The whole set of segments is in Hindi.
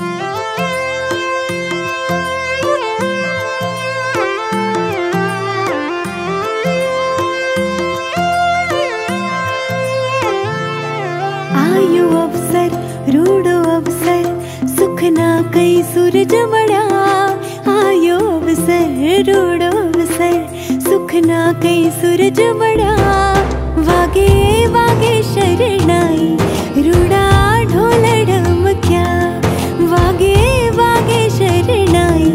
आयो अवसर रूडो अवसर सुख ना कई सूरज बड़ा। आयो अवसर रूडो अवसर सुख ना कई सूरज बड़ा। वागे वागे शरणाई रूड़ा ढोल ढमक्या। वागे वागे शरणाई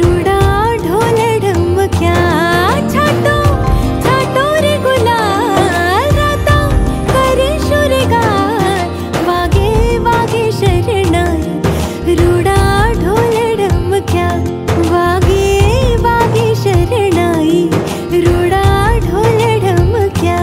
रूड़ा ढोल ढमक्या। छाटो छाटो रे गुलाल राता करे शुरगार। वागे वागे शरणाई रूड़ा ढोल ढमक्या। वागे वागे शरणाई रूड़ा ढोल ढमक्या।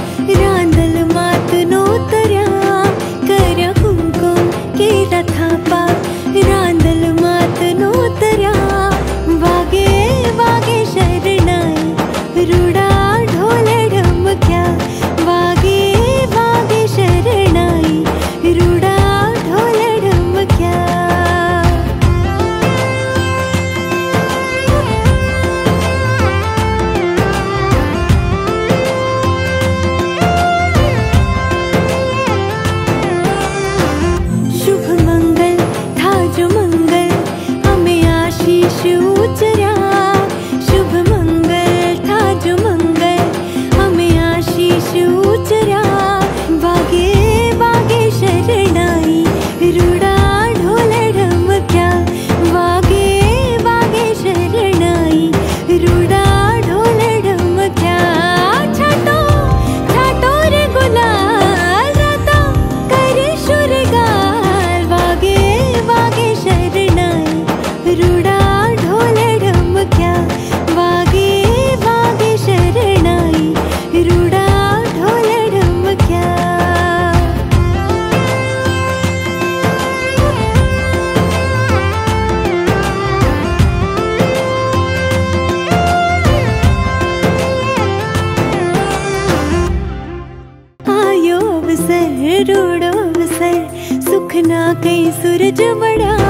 रूडो अवसर सुख ना कई सूरज बड़ा।